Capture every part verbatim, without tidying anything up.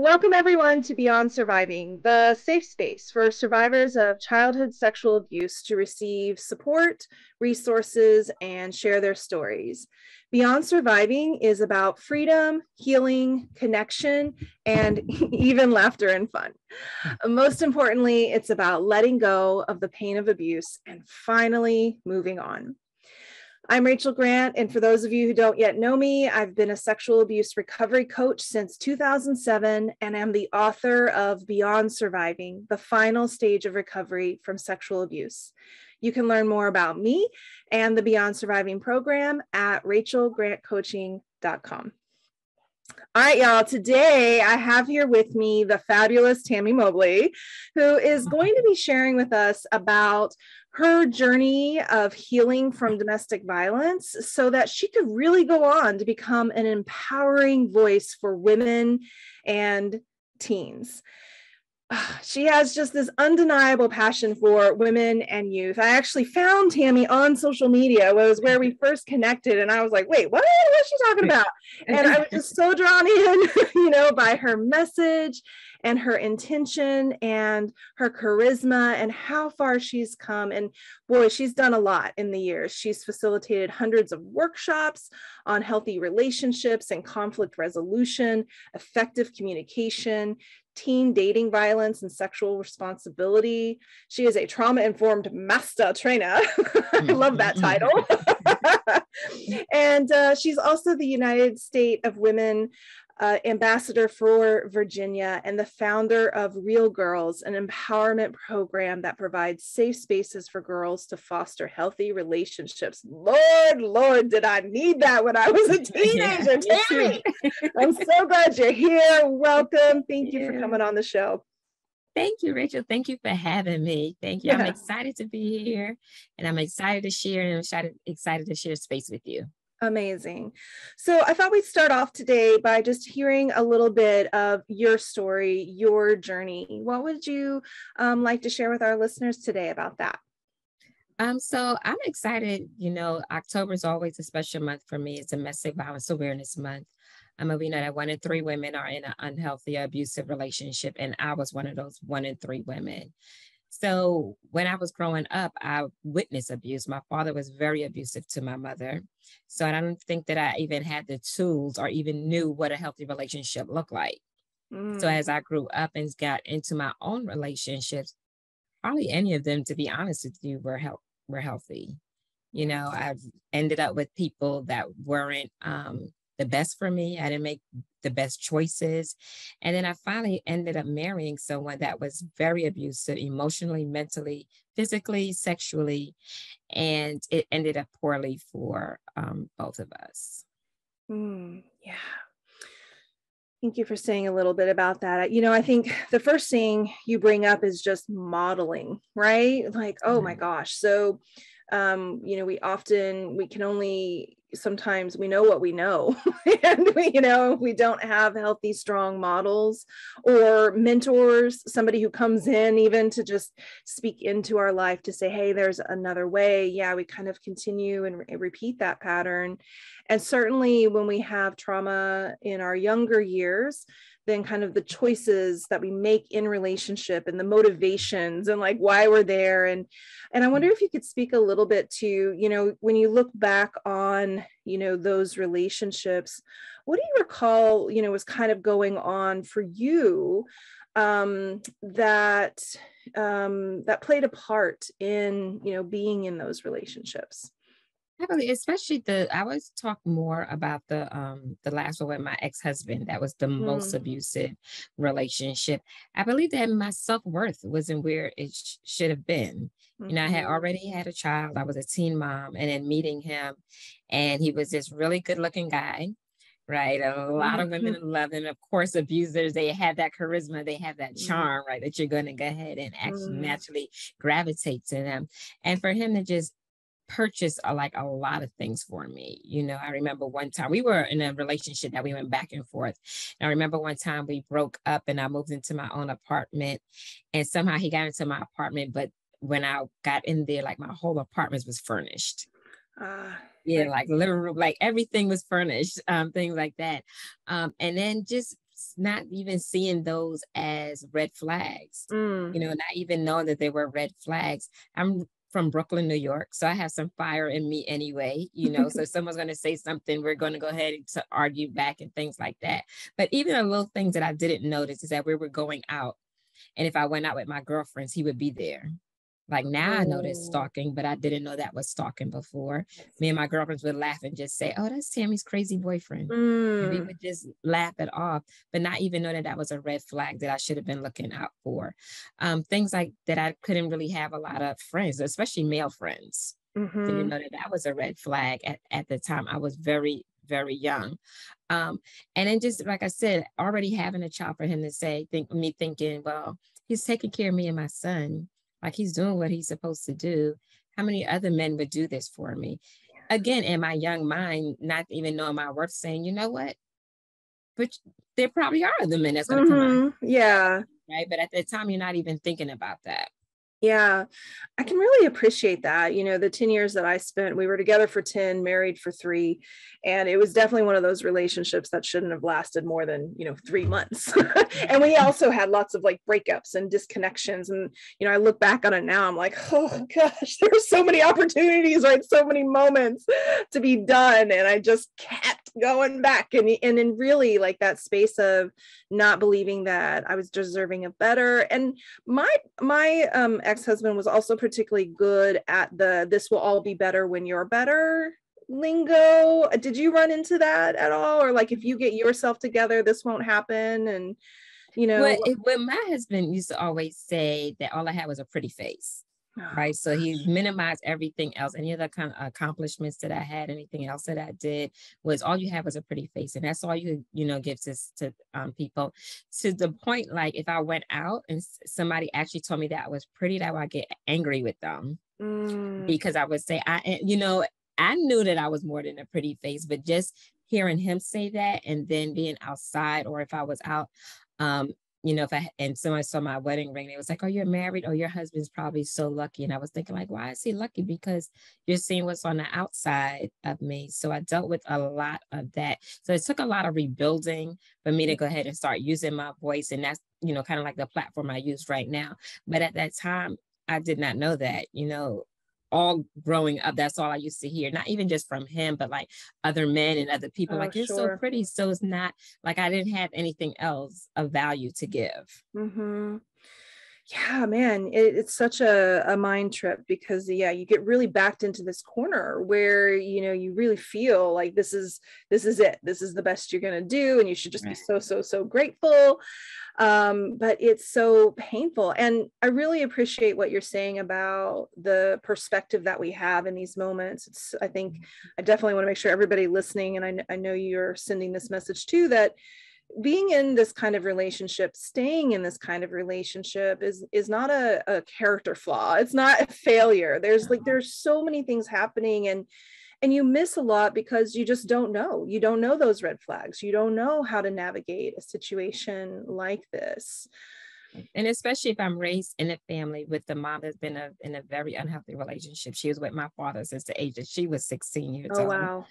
Welcome everyone to Beyond Surviving, the safe space for survivors of childhood sexual abuse to receive support, resources, and share their stories. Beyond Surviving is about freedom, healing, connection, and even laughter and fun. Most importantly, it's about letting go of the pain of abuse and finally moving on. I'm Rachel Grant, and for those of you who don't yet know me, I've been a sexual abuse recovery coach since two thousand seven, and I'm the author of Beyond Surviving, the final stage of recovery from sexual abuse. You can learn more about me and the Beyond Surviving program at rachel grant coaching dot com. All right, y'all, today I have here with me the fabulous Tammie Mobley, who is going to be sharing with us about her journey of healing from domestic violence so that she could really go on to become an empowering voice for women and teens. She has just this undeniable passion for women and youth. I actually found Tammie on social media. It was where we first connected, and I was like, wait, what? What is she talking about? And I was just so drawn in, you know, by her message and her intention and her charisma and how far she's come. And boy, she's done a lot in the years. She's facilitated hundreds of workshops on healthy relationships and conflict resolution, effective communication, teen dating violence, and sexual responsibility. She is a trauma-informed master trainer. I love that title. And uh, she's also the United States of Women uh, ambassador for Virginia and the founder of Real Girls, an empowerment program that provides safe spaces for girls to foster healthy relationships. Lord, Lord, did I need that when I was a teenager, yeah, Tammie. I'm so glad you're here. Welcome. Thank you yeah. for coming on the show. Thank you, Rachel. Thank you for having me. Thank you. Yeah. I'm excited to be here, and I'm excited to share, and I'm excited to share space with you. Amazing. So I thought we'd start off today by just hearing a little bit of your story, your journey. What would you um, like to share with our listeners today about that? Um, so I'm excited. You know, October is always a special month for me. It's Domestic Violence Awareness Month. Um, we know that one in three women are in an unhealthy, abusive relationship, and I was one of those one in three women. So when I was growing up, I witnessed abuse. My father was very abusive to my mother. So I don't think that I even had the tools or even knew what a healthy relationship looked like. Mm. So as I grew up and got into my own relationships, probably any of them, to be honest with you, were, he- were healthy. You know, I've ended up with people that weren't um, the best for me. I didn't make the best choices. And then I finally ended up marrying someone that was very abusive emotionally, mentally, physically, sexually, and it ended up poorly for um, both of us. Mm, yeah. Thank you for saying a little bit about that. You know, I think the first thing you bring up is just modeling, right? Like, oh my gosh. So, um, you know, we often, we can only, sometimes we know what we know, and we, you know, we don't have healthy, strong models or mentors, somebody who comes in even to just speak into our life to say, hey, there's another way. Yeah, we kind of continue and re- repeat that pattern. And certainly when we have trauma in our younger years, then kind of the choices that we make in relationship and the motivations and like why we're there. And, and I wonder if you could speak a little bit to, you know, when you look back on, you know, those relationships, what do you recall, you know, was kind of going on for you um, that, um, that played a part in, you know, being in those relationships? Definitely, especially the, I always talk more about the um the last one with my ex-husband. That was the mm. most abusive relationship. I believe that my self-worth wasn't where it sh- should have been. Mm-hmm. You know, I had already had a child. I was a teen mom, and then meeting him, and he was this really good-looking guy, right? A lot of women mm-hmm. love him. Of course, abusers, they have that charisma, they have that charm, right? That you're going to go ahead and actually mm. naturally gravitate to them. And for him to just purchased uh, like a lot of things for me. You know, I remember one time we were in a relationship that we went back and forth. And I remember one time we broke up and I moved into my own apartment, and somehow he got into my apartment. But when I got in there, like my whole apartment was furnished. Uh, yeah, like literally, like everything was furnished, um, things like that. Um, and then just not even seeing those as red flags, mm. you know, not even knowing that they were red flags. I'm from Brooklyn, New York, so I have some fire in me anyway, you know, so if someone's going to say something, we're going to go ahead and to argue back and things like that. But even the little things that I didn't notice is that we were going out, and if I went out with my girlfriends, he would be there. Like now I know that's stalking, but I didn't know that was stalking before. Me and my girlfriends would laugh and just say, oh, that's Tammie's crazy boyfriend. Mm. And we would just laugh it off, but not even know that that was a red flag that I should have been looking out for. Um, things like that, I couldn't really have a lot of friends, especially male friends. Mm-hmm. Didn't know that that was a red flag at, at the time. I was very, very young. Um, and then just, like I said, already having a child for him to say, think me thinking, well, he's taking care of me and my son. Like he's doing what he's supposed to do. How many other men would do this for me? Again, in my young mind, not even knowing my worth, saying, you know what? But there probably are other men that's going to mm-hmm. come out. Yeah. Right. But at the time, you're not even thinking about that. Yeah. I can really appreciate that. You know, the ten years that I spent, we were together for ten, married for three. And it was definitely one of those relationships that shouldn't have lasted more than, you know, three months. And we also had lots of like breakups and disconnections. And, you know, I look back on it now, I'm like, oh gosh, there were so many opportunities, right? So many moments to be done. And I just kept going back. And, and then really like that space of not believing that I was deserving of better. And my, my, um, ex-husband was also particularly good at the this will all be better when you're better lingo. Did you run into that at all? Or like, if you get yourself together, this won't happen? And, you know, well, it, well my husband used to always say that all I had was a pretty face. Right. So he minimized everything else. Any other kind of accomplishments that I had, anything else that I did, was all you had was a pretty face. And that's all you, you know, gives this to um, people, to the point, like if I went out and somebody actually told me that I was pretty, that I would get angry with them mm. because I would say, I, you know, I knew that I was more than a pretty face, but just hearing him say that, and then being outside, or if I was out, um, you know, if I, and someone saw my wedding ring, they was like, oh, you're married. Oh, your husband's probably so lucky. And I was thinking like, why is he lucky? Because you're seeing what's on the outside of me. So I dealt with a lot of that. So it took a lot of rebuilding for me to go ahead and start using my voice. And that's, you know, kind of like the platform I use right now. But at that time, I did not know that, you know, all growing up, that's all I used to hear, not even just from him, but like other men and other people, oh, like you're sure. so pretty. So it's not like I didn't have anything else of value to give. Mm-hmm. Yeah, man, it, it's such a, a mind trip, because yeah, you get really backed into this corner where, you know, you really feel like this is, this is it, this is the best you're going to do. And you should just right. be so, so, so grateful. Um, but it's so painful. And I really appreciate what you're saying about the perspective that we have in these moments. It's, I think I definitely want to make sure everybody listening, and I, I know you're sending this message too, that being in this kind of relationship, staying in this kind of relationship is, is not a, a character flaw. It's not a failure. There's like, there's so many things happening, and, and you miss a lot because you just don't know, you don't know those red flags. You don't know how to navigate a situation like this. And especially if I'm raised in a family with the mom that's been a, in a very unhealthy relationship. She was with my father since the age that she was sixteen years old. Oh, wow.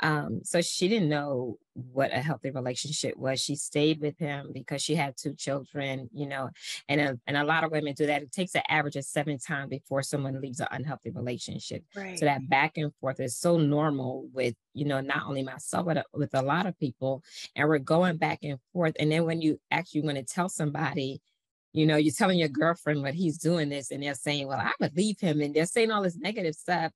Um, so she didn't know what a healthy relationship was. She stayed with him because she had two children, you know, and a, and a lot of women do that. It takes an average of seven times before someone leaves an unhealthy relationship. Right. So that back and forth is so normal with, you know, not only myself, but with a lot of people, and we're going back and forth. And then when you actually want to tell somebody, you know, you're telling your girlfriend what he's doing this, and they're saying, well, I would leave him. And they're saying all this negative stuff.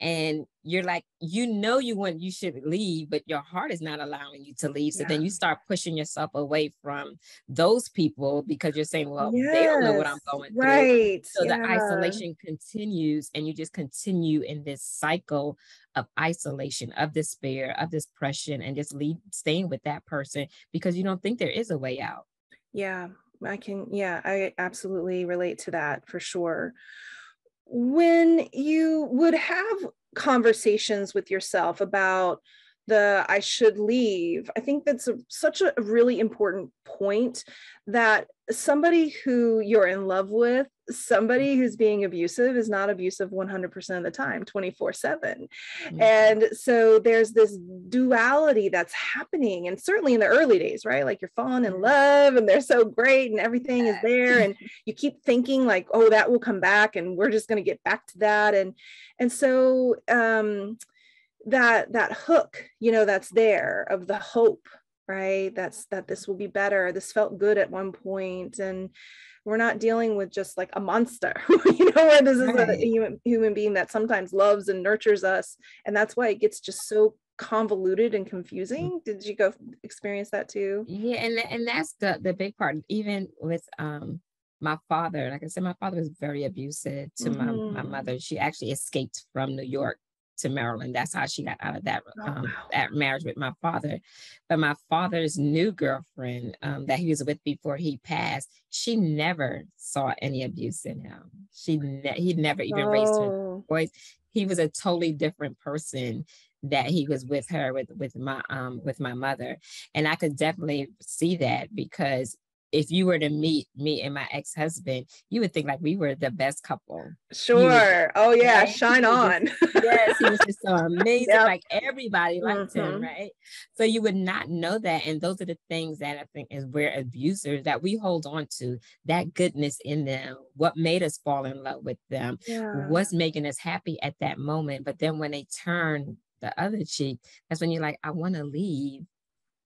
And you're like, you know, you want, you should leave, but your heart is not allowing you to leave. So yeah. then you start pushing yourself away from those people because you're saying, well, yes. they don't know what I'm going right. through. So yeah. the isolation continues, and you just continue in this cycle of isolation, of despair, of depression, and just leave, staying with that person because you don't think there is a way out. Yeah. I can, yeah, I absolutely relate to that for sure. When you would have conversations with yourself about the I should leave. I think that's a, such a really important point, that somebody who you're in love with, somebody who's being abusive is not abusive one hundred percent of the time, twenty-four seven. Mm-hmm. And so there's this duality that's happening. And certainly in the early days, right? Like you're falling in love and they're so great and everything is there. And you keep thinking like, oh, that will come back and we're just going to get back to that. And, and so um, that, that hook, you know, that's there of the hope, right? That's that this will be better. This felt good at one point. And we're not dealing with just like a monster, you know, where this is right. a human, human being that sometimes loves and nurtures us. And that's why it gets just so convoluted and confusing. Did you go experience that too? Yeah. And, and that's the, the big part, even with, um, my father. Like I said, my father was very abusive to mm-hmm. my, my mother. She actually escaped from New York to Maryland. That's how she got out of that, um, that marriage with my father. But my father's new girlfriend um, that he was with before he passed, she never saw any abuse in him. She ne- he never even oh. raised her voice. He was a totally different person that he was with her, with with my um with my mother. And I could definitely see that, because if you were to meet me and my ex-husband, you would think like we were the best couple. Sure. Was, oh yeah. Right? Shine on. Yes. He was just so amazing. Yep. Like everybody liked mm-hmm. him. Right. So you would not know that. And those are the things that I think is where abusers, that we hold on to that goodness in them. What made us fall in love with them? Yeah. What's making us happy at that moment? But then when they turn the other cheek, that's when you're like, I want to leave.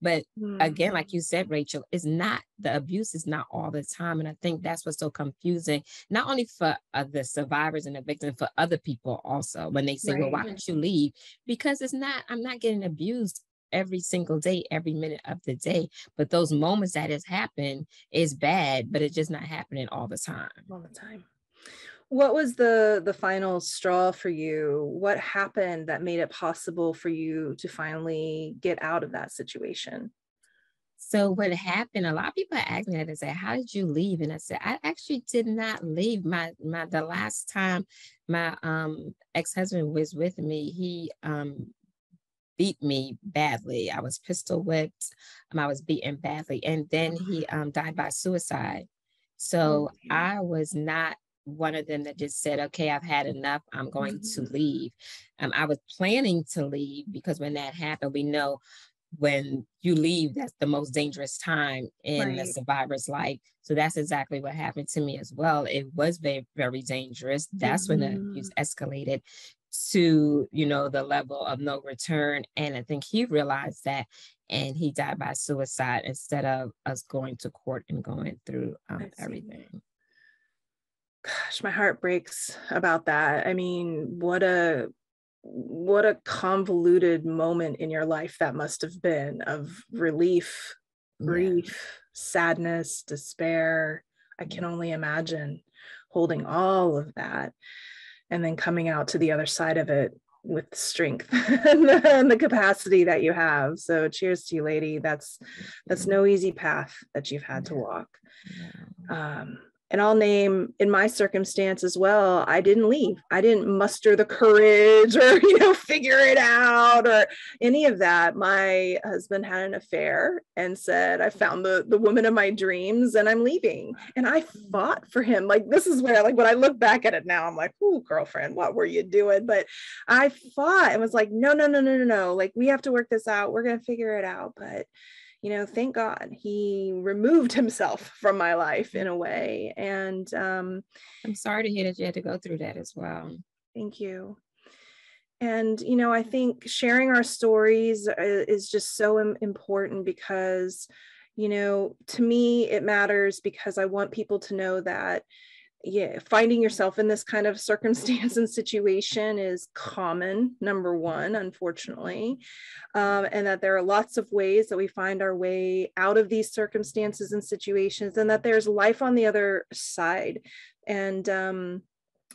But again, like you said, Rachel, it's not, the abuse is not all the time. And I think that's what's so confusing, not only for uh, the survivors and the victims, for other people also, when they say, right. well, why don't you leave? Because it's not, I'm not getting abused every single day, every minute of the day. But those moments that has happened is bad, but it's just not happening all the time. All the time. What was the, the final straw for you? What happened that made it possible for you to finally get out of that situation? So what happened, a lot of people asked me that and said, how did you leave? And I said, I actually did not leave. My, my, the last time my um, ex-husband was with me, he um, beat me badly. I was pistol whipped. Um, I was beaten badly. And then he um, died by suicide. So okay. I was not one of them that just said, okay, I've had enough. I'm going mm-hmm. to leave. Um, I was planning to leave, because when that happened, we know when you leave, that's the most dangerous time in right. the survivor's life. So that's exactly what happened to me as well. It was very, very dangerous. That's mm-hmm. when the abuse escalated to, you know, the level of no return. And I think he realized that, and he died by suicide instead of us going to court and going through um, everything. Gosh, my heart breaks about that. I mean, what a what a convoluted moment in your life that must have been, of relief, grief, yeah. sadness, despair. I can only imagine holding all of that and then coming out to the other side of it with strength and, the, and the capacity that you have. So cheers to you, lady. That's that's no easy path that you've had to walk. Um, And I'll name, in my circumstance as well, I didn't leave. I didn't muster the courage or, you know, figure it out or any of that. My husband had an affair and said, I found the, the woman of my dreams and I'm leaving. And I fought for him. Like, this is where, like, when I look back at it now, I'm like, ooh, girlfriend, what were you doing? But I fought and was like, no, no, no, no, no, no. Like, we have to work this out. We're going to figure it out. But you know, thank God he removed himself from my life in a way. And um, I'm sorry to hear that you had to go through that as well. Thank you. And, you know, I think sharing our stories is just so important, because, you know, to me, it matters because I want people to know that, yeah, finding yourself in this kind of circumstance and situation is common, number one, unfortunately, um, and that there are lots of ways that we find our way out of these circumstances and situations, and that there's life on the other side. And um,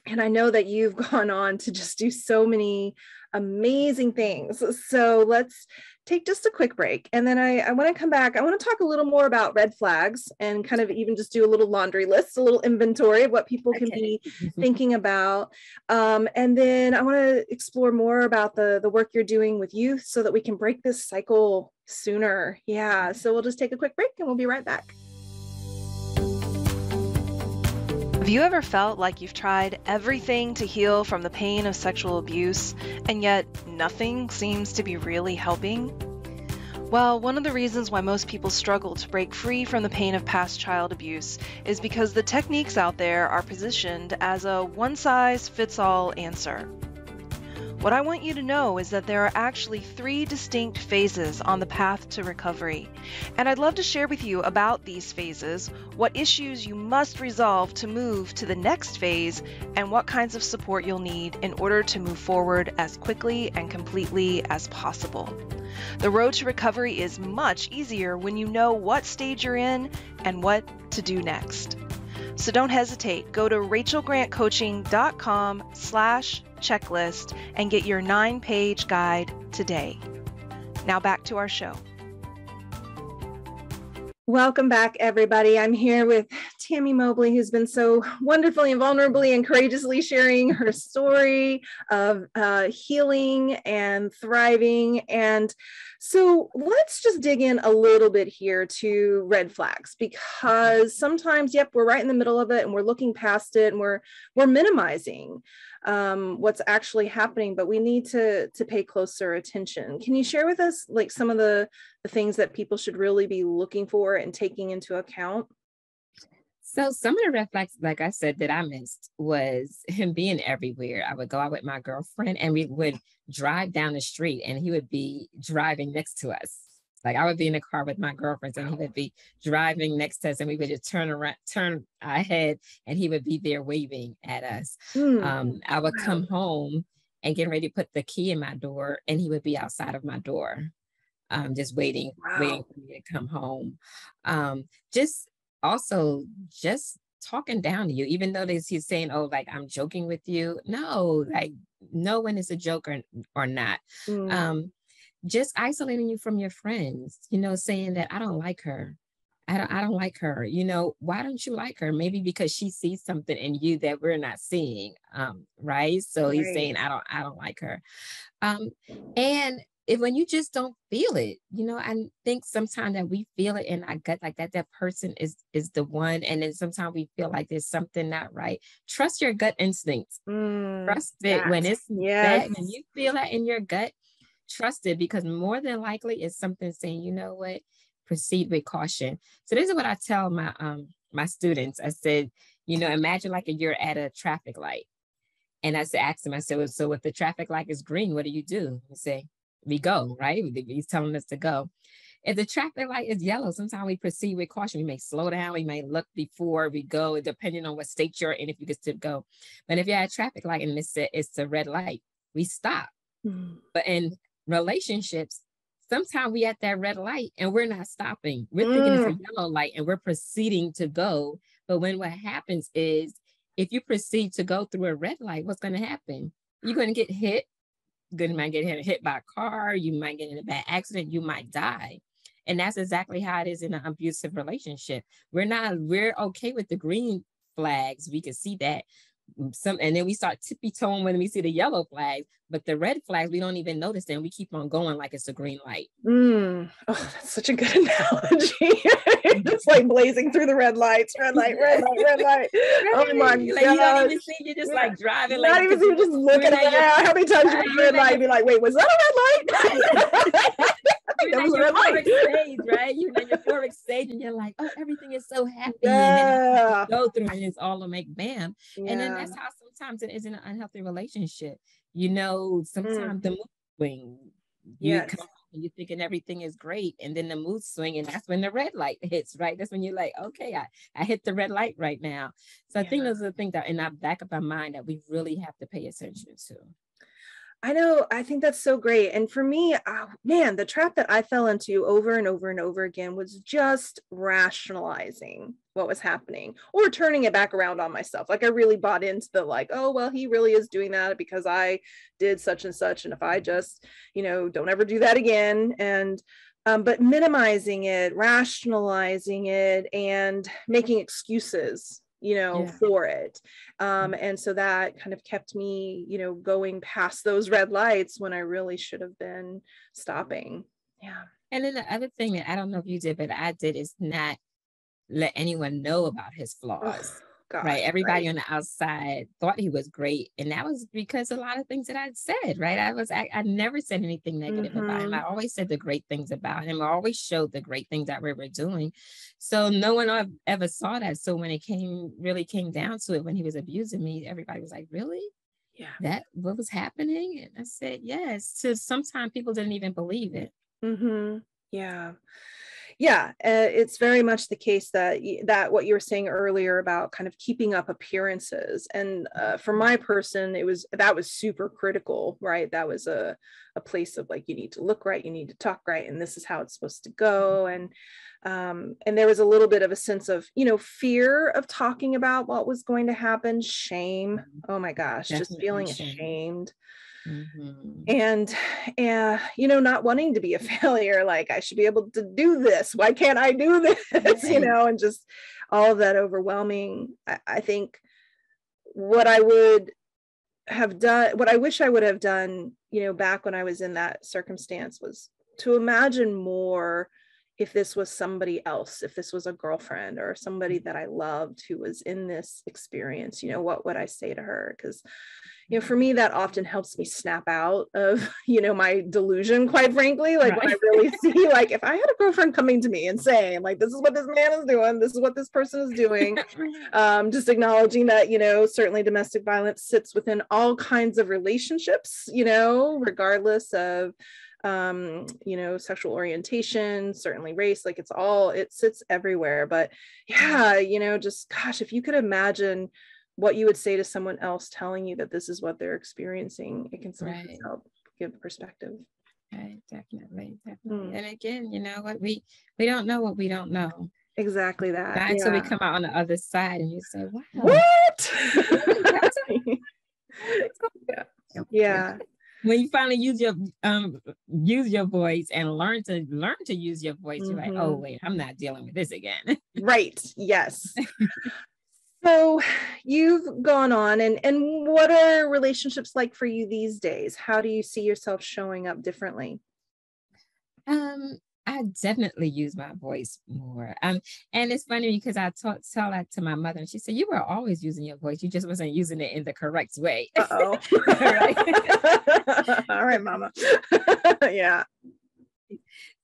And I know that you've gone on to just do so many amazing things. So let's take just a quick break. And then I, I want to come back. I want to talk a little more about red flags and kind of even just do a little laundry list, a little inventory of what people can okay. be thinking about. Um, and then I want to explore more about the, the work you're doing with youth so that we can break this cycle sooner. Yeah. So we'll just take a quick break and we'll be right back. Have you ever felt like you've tried everything to heal from the pain of sexual abuse, and yet nothing seems to be really helping? Well, one of the reasons why most people struggle to break free from the pain of past child abuse is because the techniques out there are positioned as a one-size-fits-all answer. What I want you to know is that there are actually three distinct phases on the path to recovery, and I'd love to share with you about these phases, what issues you must resolve to move to the next phase, and what kinds of support you'll need in order to move forward as quickly and completely as possible. The road to recovery is much easier when you know what stage you're in and what to do next. So don't hesitate. Go to rachel grant coaching dot com slash checklist and get your nine-page guide today. Now back to our show. Welcome back, everybody. I'm here with Tammie Mobley, who's been so wonderfully and vulnerably and courageously sharing her story of uh, healing and thriving. And so let's just dig in a little bit here to red flags, because sometimes, yep, we're right in the middle of it and we're looking past it and we're we're minimizing um, what's actually happening, but we need to to pay closer attention. Can you share with us like some of the, the things that people should really be looking for and taking into account? So some of the red flags, like I said, that I missed was him being everywhere. I would go out with my girlfriend and we would drive down the street and he would be driving next to us. Like I would be in the car with my girlfriends and he would be driving next to us and we would just turn around, turn our head and he would be there waving at us. Mm. Um, I would come home and get ready to put the key in my door and he would be outside of my door, um, just waiting, wow. waiting for me to come home. Um, just... Also, just talking down to you, even though he's saying, oh, like, I'm joking with you. No, like, no one is a joke or, or not. Mm. Um, just isolating you from your friends, you know, saying that I don't like her. I don't, I don't like her. You know, why don't you like her? Maybe because she sees something in you that we're not seeing. Um, right. So right. he's saying, I don't, I don't like her. Um, and If when you just don't feel it, you know, I think sometimes that we feel it in our gut like that, that person is is the one. And then sometimes we feel like there's something not right. Trust your gut instincts. Mm, trust it that. when it's yes. that, when you feel that in your gut, trust it, because more than likely it's something saying, you know what, proceed with caution. So this is what I tell my um my students. I said, you know, imagine like you're at a traffic light. And I said, ask them, I said, so if the traffic light is green, what do you do? You say, we go, right? He's telling us to go. If the traffic light is yellow, sometimes we proceed with caution. We may slow down. We may look before we go, depending on what state you're in, if you can still go. But if you're at a traffic light and it's a, it's a red light, we stop. Mm-hmm. But in relationships, sometimes we at that red light and we're not stopping. We're mm. thinking it's a yellow light and we're proceeding to go. But when what happens is, if you proceed to go through a red light, what's going to happen? You're going to get hit. Good, you might get hit, hit by a car, you might get in a bad accident, you might die. And that's exactly how it is in an abusive relationship. We're not, we're okay with the green flags. We can see that. Some, and then we start tippy-toeing when we see the yellow flags, but the red flags, we don't even notice them. We keep on going like it's a green light. Mm. Oh, that's such a good analogy. It's like blazing through the red lights, red light, red light, red light. Oh my like, God. You don't even see, you're just like driving. You're like, not even see, you're just looking at it. How many times you red light and be like, wait, was that a red light? Right. You're in your euphoric stage, right? You're in your euphoric stage and you're like, oh, everything is so happy. Yeah. And then you go through and it's all a make bam. Yeah. And then that's how sometimes it is in an unhealthy relationship. You know, sometimes mm. the mood swing, you yes. come and you're thinking everything is great. And then the mood swing, and that's when the red light hits, right? That's when you're like, okay, I, I hit the red light right now. So yeah. I think those are the things that in our back of our mind that we really have to pay attention to. I know. I think that's so great. And for me, oh, man, the trap that I fell into over and over and over again was just rationalizing what was happening or turning it back around on myself. Like I really bought into the like, oh, well, he really is doing that because I did such and such. And if I just, you know, don't ever do that again. And Um, but minimizing it, rationalizing it, and making excuses, you know, yeah. for it. Um, and so that kind of kept me, you know, going past those red lights when I really should have been stopping. Yeah. And then the other thing that I don't know if you did, but I did is not let anyone know about his flaws. Oh, gosh, right. Everybody right. on the outside thought he was great. And that was because a lot of things that I'd said, right. I was, I, I never said anything negative mm-hmm. about him. I always said the great things about him. I always showed the great things that we were doing. So no one ever saw that. So when it came, really came down to it, when he was abusing me, everybody was like, really? Yeah. That what was happening? And I said, yes. So sometimes people didn't even believe it. Mm-hmm. Yeah. Yeah, uh, it's very much the case that that what you were saying earlier about kind of keeping up appearances. And uh, for my person, it was that was super critical, right? That was a, a place of like, you need to look right, you need to talk right, and this is how it's supposed to go. And um, and there was a little bit of a sense of, you know, fear of talking about what was going to happen, shame. Oh my gosh, definitely just feeling ashamed. Mm-hmm. And, uh, you know, not wanting to be a failure, like I should be able to do this. Why can't I do this? Right. You know, and just all of that overwhelming. I, I think what I would have done, what I wish I would have done, you know, back when I was in that circumstance was to imagine more if this was somebody else, if this was a girlfriend or somebody that I loved who was in this experience, you know, what would I say to her? Because, you know, for me, that often helps me snap out of, you know, my delusion, quite frankly, like right. when I really see, like, if I had a girlfriend coming to me and saying, like, this is what this man is doing, this is what this person is doing, um, just acknowledging that, you know, certainly domestic violence sits within all kinds of relationships, you know, regardless of, um, you know, sexual orientation, certainly race, like it's all, it sits everywhere. But yeah, you know, just, gosh, if you could imagine what you would say to someone else telling you that this is what they're experiencing, it can sometimes right. help give perspective. Right, definitely, definitely. Mm. And again, you know what, we we don't know what we don't know. Exactly that. Not yeah. until we come out on the other side and you say, wow. What? yeah. yeah. When you finally use your um use your voice and learn to learn to use your voice, mm-hmm. you're like, oh wait, I'm not dealing with this again. Right. Yes. So you've gone on and, and what are relationships like for you these days? How do you see yourself showing up differently? Um, I definitely use my voice more. Um, and it's funny because I talk, tell that to my mother and she said, you were always using your voice. You just wasn't using it in the correct way. Uh-oh. Right? All right, mama. Yeah.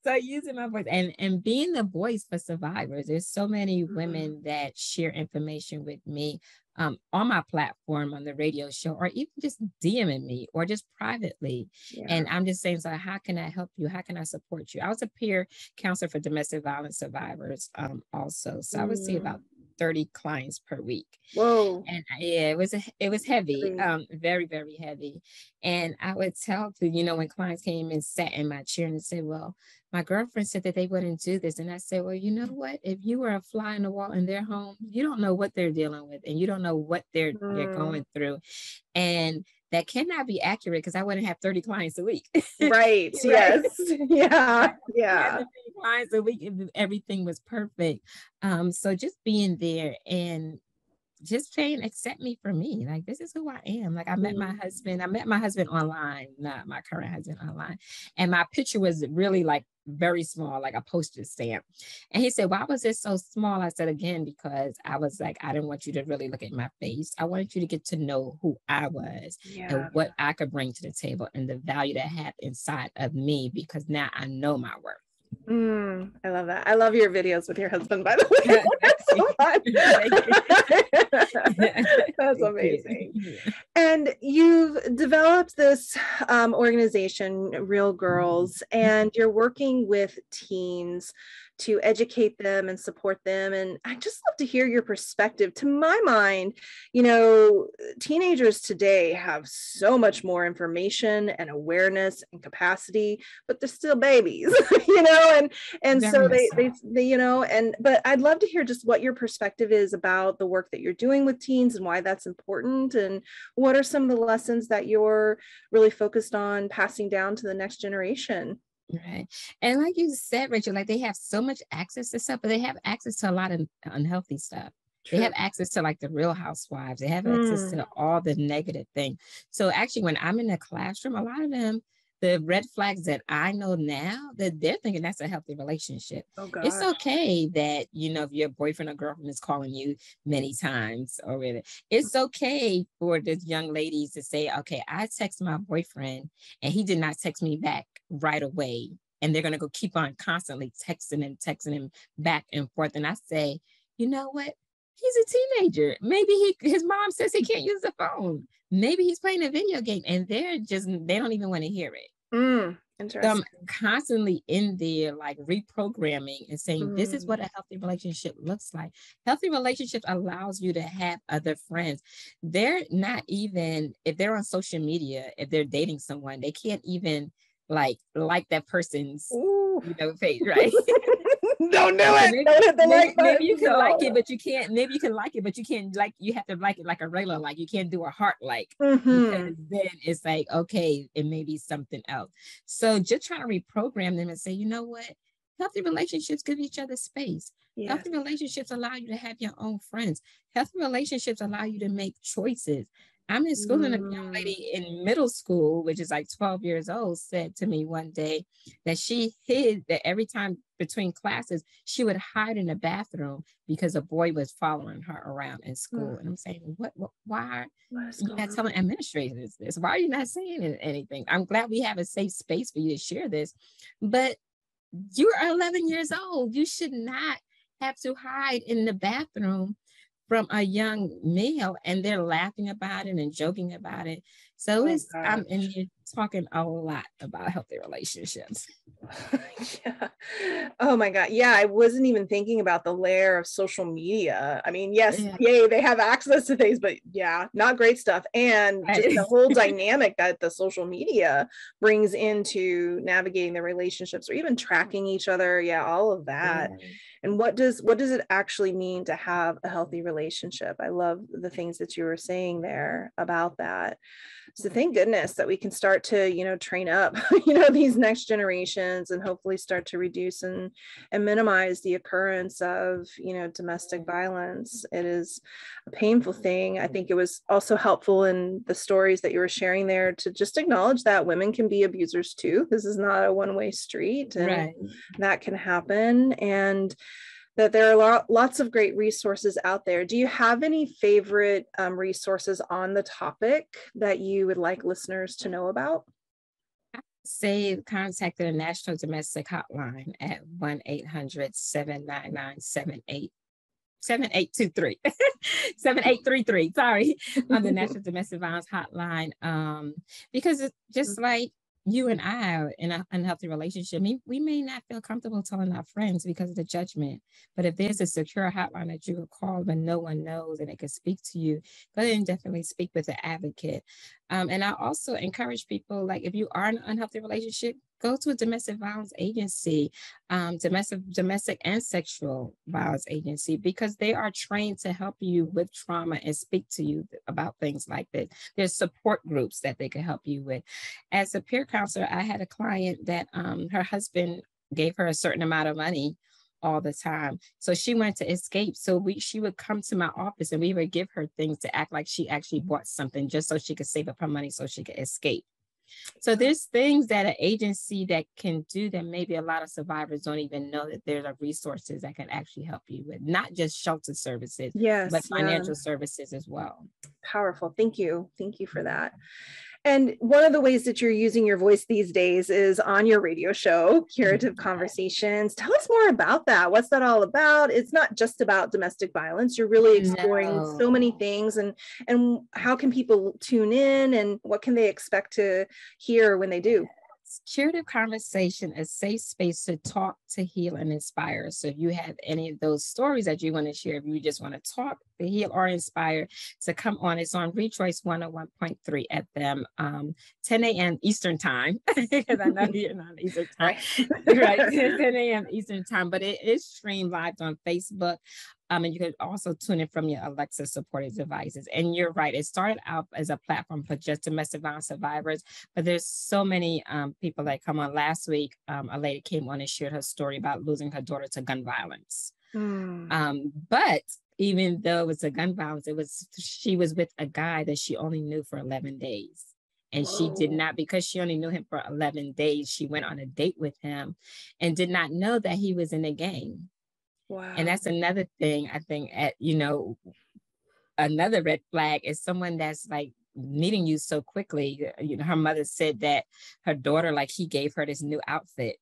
So using my voice and, and being the voice for survivors. There's so many women that share information with me um, on my platform, on the radio show, or even just DMing me or just privately. Yeah. And I'm just saying, so how can I help you? How can I support you? I was a peer counselor for domestic violence survivors um, also. So I would see about thirty clients per week. Whoa. And I, yeah, it was, a, it was heavy, um, very, very heavy. And I would tell them, you know, when clients came and sat in my chair and said, well, my girlfriend said that they wouldn't do this. And I said, well, you know what, if you were a fly on the wall in their home, you don't know what they're dealing with and you don't know what they're, mm. they're going through. And that cannot be accurate because I wouldn't have thirty clients a week. Right. right. Yes. Yeah. Yeah. Clients a week. Everything was perfect. Um, so just being there and just saying, accept me for me. Like, this is who I am. Like, I met my husband. I met my husband online, not my current husband online. And my picture was really like very small, like a postage stamp. And he said, why was it so small? I said, again, because I was like, I didn't want you to really look at my face. I wanted you to get to know who I was yeah. and what I could bring to the table and the value that I have inside of me, because now I know my worth. Mm, I love that. I love your videos with your husband, by the way. That's so fun. That's amazing. And you've developed this um, organization, Real Girls, and you're working with teens to educate them and support them. And I just love to hear your perspective. To my mind, you know, teenagers today have so much more information and awareness and capacity, but they're still babies, you know, and, and Very so they, they, they, you know, and, but I'd love to hear just what your perspective is about the work that you're doing with teens and why that's important. And what are some of the lessons that you're really focused on passing down to the next generation? Right. And like you said, Rachel, like they have so much access to stuff, but they have access to a lot of unhealthy stuff. True. They have access to like the Real Housewives. They have mm. access to all the negative things. So actually, when I'm in the classroom, a lot of them, the red flags that I know now, that they're thinking that's a healthy relationship. Oh, it's okay that, you know, if your boyfriend or girlfriend is calling you many times already, it's okay for the young ladies to say, okay, I text my boyfriend and he did not text me back right away. And they're going to go keep on constantly texting and texting him back and forth. And I say, you know what? He's a teenager. Maybe he, his mom says he can't use the phone. Maybe he's playing a video game, and they're just, they don't even want to hear it. Mm, interesting. So I'm constantly in there like reprogramming and saying, mm. this is what a healthy relationship looks like. Healthy relationships allows you to have other friends. They're not even, if they're on social media, if they're dating someone, they can't even like, like that person's, Ooh. you know, face, right? Don't do it. Maybe, Don't hit the maybe, like button. Maybe you can no. like it, but you can't. Maybe you can like it, but you can't like. You have to like it like a regular like. You can't do a heart like. Mm-hmm. Because then it's like, okay, it may be something else. So just trying to reprogram them and say, you know what, healthy relationships give each other space. Yeah. Healthy relationships allow you to have your own friends. Healthy relationships allow you to make choices. I'm in school, mm. and a young lady in middle school, which is like twelve years old, said to me one day that she hid, that every time between classes, she would hide in the bathroom because a boy was following her around in school. Mm. And I'm saying, what, what why are you not telling administrators this? Why are you not saying anything? I'm glad we have a safe space for you to share this, but you are eleven years old. You should not have to hide in the bathroom from a young male, and they're laughing about it and joking about it. So oh, it's, gosh. I'm in here talking a lot about healthy relationships. Yeah. Oh my God. Yeah. I wasn't even thinking about the layer of social media. I mean, yes, yeah. yay, they have access to things, but yeah, not great stuff. And right. just the whole dynamic that the social media brings into navigating the relationships or even tracking each other. Yeah. All of that. Yeah. And what does, what does it actually mean to have a healthy relationship? I love the things that you were saying there about that. So thank goodness that we can start to, you know, train up, you know, these next generations and hopefully start to reduce and, and minimize the occurrence of, you know, domestic violence. It is a painful thing. I think it was also helpful in the stories that you were sharing there to just acknowledge that women can be abusers too. This is not a one-way street, and right. that can happen. And that there are lo- lots of great resources out there. Do you have any favorite um, resources on the topic that you would like listeners to know about? I say contact the National Domestic Hotline at one eight hundred, seven nine nine, seven eight two three seven eight three three, sorry, on the National Domestic Violence Hotline. Um, because it's just like, you and I are in an unhealthy relationship. We, we may not feel comfortable telling our friends because of the judgment, but if there's a secure hotline that you would call when no one knows and it can speak to you, go ahead and definitely speak with the advocate. Um, and I also encourage people, like if you are in an unhealthy relationship, go to a domestic violence agency, um, domestic, domestic and sexual violence agency, because they are trained to help you with trauma and speak to you about things like this. There's support groups that they can help you with. As a peer counselor, I had a client that um, her husband gave her a certain amount of money all the time. So she went to escape. So we, she would come to my office and we would give her things to act like she actually bought something just so she could save up her money so she could escape. So there's things that an agency that can do that maybe a lot of survivors don't even know that there are resources that can actually help you with, not just shelter services, yes, but financial yeah. services as well. Powerful. Thank you. Thank you for that. And one of the ways that you're using your voice these days is on your radio show, Curative Conversations. Tell us more about that. What's that all about? It's not just about domestic violence. You're really exploring no. so many things. And, and how can people tune in and what can they expect to hear when they do? Curative Conversation, a safe space to talk, to heal, and inspire. So if you have any of those stories that you want to share, if you just want to talk, to heal, or inspire, so come on. It's on ReChoice one oh one point three at them, um, ten a.m. Eastern time, because I know you're not Eastern time, right? ten a.m. Eastern time, but it is streamed live on Facebook. Um, and you can also tune in from your Alexa supported devices. And you're right, it started out as a platform for just domestic violence survivors, but there's so many um, people that come on. Last week, um, a lady came on and shared her story about losing her daughter to gun violence. Mm. Um, but even though it was a gun violence, it was she was with a guy that she only knew for eleven days. And she did not, because she only knew him for eleven days, she went on a date with him and did not know that he was in the game. Wow. And that's another thing I think at, you know, another red flag is someone that's like needing you so quickly. You know, her mother said that her daughter, like he gave her this new outfit,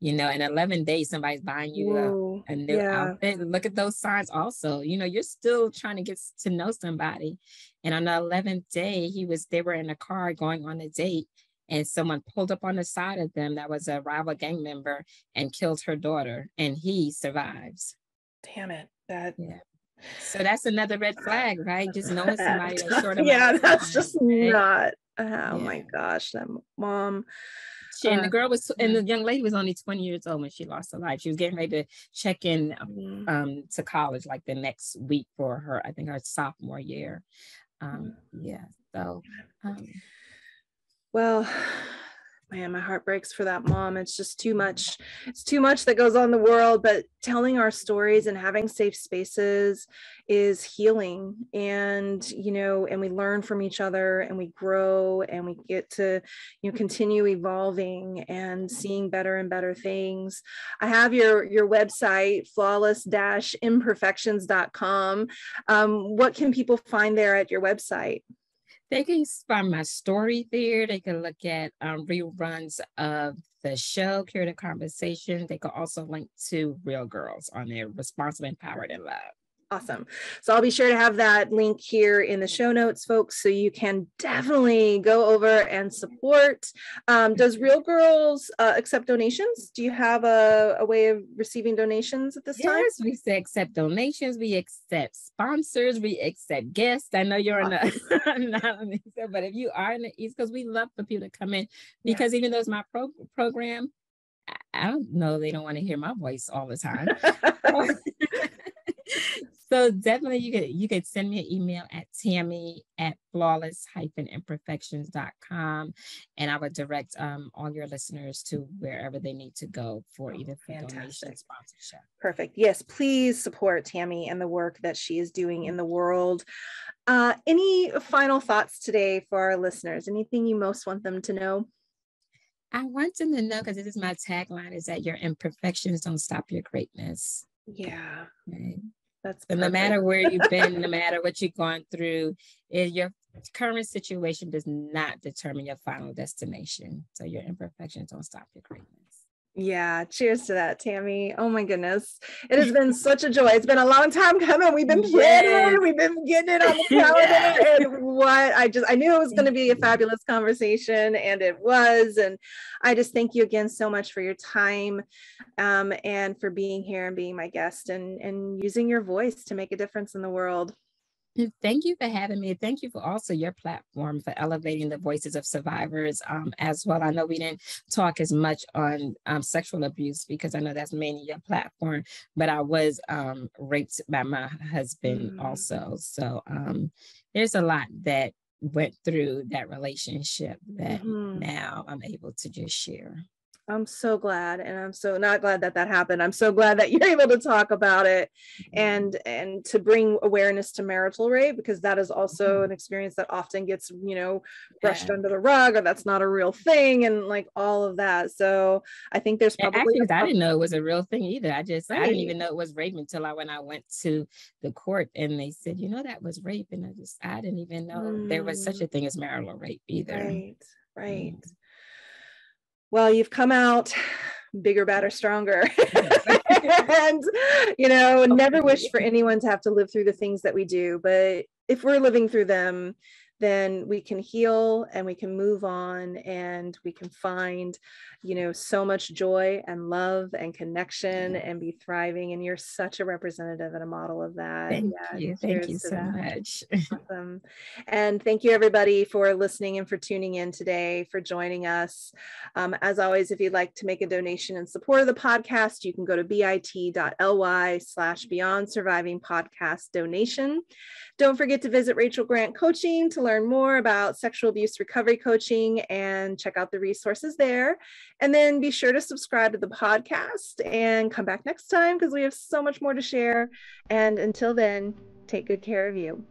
you know, in eleven days, somebody's buying you a, a new yeah. outfit. Look at those signs also, you know, you're still trying to get to know somebody. And on the eleventh day, he was, they were in the car going on a date, and someone pulled up on the side of them that was a rival gang member and killed her daughter, and he survives. Damn it. That. Yeah. So that's another red flag, right? Just knowing somebody that's short of yeah, that's just not, oh yeah. my gosh, that mom. She, and uh, the girl was, and the young lady was only twenty years old when she lost her life. She was getting ready to check in um, um, to college like the next week for her, I think her sophomore year. Um, yeah, so. Um, Well, man, my heart breaks for that mom. It's just too much. It's too much that goes on in the world, but telling our stories and having safe spaces is healing. And, you know, and we learn from each other and we grow and we get to, you know, continue evolving and seeing better and better things. I have your, your website, flawless dash imperfections dot com. Um, what can people find there at your website? They can find my story there. They can look at um, reruns of the show, Curative Conversation. They can also link to Real Girls on their Responsible, Empowered, and Love. Awesome. So I'll be sure to have that link here in the show notes, folks, so you can definitely go over and support. Um, does Real Girls uh, accept donations? Do you have a, a way of receiving donations at this yes, time? Yes, we accept donations. We accept sponsors. We accept guests. I know you're in the, not on the East Coast, but if you are in the East Coast, we love for people to come in, because yeah. even though it's my pro- program, I, I don't know, they don't want to hear my voice all the time. So definitely you could you could send me an email at Tammie at flawless dash imperfections dot com, and I would direct um, all your listeners to wherever they need to go for either for donation, sponsorship. Perfect. Yes, please support Tammie and the work that she is doing in the world. Uh, any final thoughts today for our listeners? Anything you most want them to know? I want them to know, because this is my tagline, is that your imperfections don't stop your greatness. Yeah. Right. That's so no matter where you've been, no matter what you've gone through, is your current situation does not determine your final destination. So your imperfections don't stop your greatness. Yeah. Cheers to that, Tammie. Oh my goodness. It has been such a joy. It's been a long time coming. We've been planning. We've been getting it on the calendar. And what I just, I knew it was going to be a fabulous conversation, and it was. And I just thank you again so much for your time um, and for being here and being my guest and, and using your voice to make a difference in the world. Thank you for having me. Thank you for also your platform for elevating the voices of survivors um, as well. I know we didn't talk as much on um, sexual abuse, because I know that's mainly your platform, but I was um, raped by my husband mm. also. So um, there's a lot that went through that relationship that mm. now I'm able to just share. I'm so glad. And I'm so not glad that that happened. I'm so glad that you're able to talk about it and, and to bring awareness to marital rape, because that is also an experience that often gets, you know, brushed yeah. under the rug, or that's not a real thing. And like all of that. So I think there's probably, actually, a- I didn't know it was a real thing either. I just, right. I didn't even know it was rape until I, when I went to the court and they said, you know, that was rape. And I just, I didn't even know mm. there was such a thing as marital rape either. Right. Right. Mm. Well, you've come out bigger, better, stronger. And, you know, never wish for anyone to have to live through the things that we do. But if we're living through them, then we can heal and we can move on and we can find, you know, so much joy and love and connection and be thriving. And you're such a representative and a model of that. Thank yeah, you. Thank you so that. much. Awesome. And thank you everybody for listening and for tuning in today, for joining us. Um, as always, if you'd like to make a donation in support of the podcast, you can go to bit dot l y slash beyond surviving podcast donation. Don't forget to visit Rachel Grant Coaching to learn learn more about sexual abuse recovery coaching and check out the resources there. And then be sure to subscribe to the podcast and come back next time because we have so much more to share. And until then, take good care of you.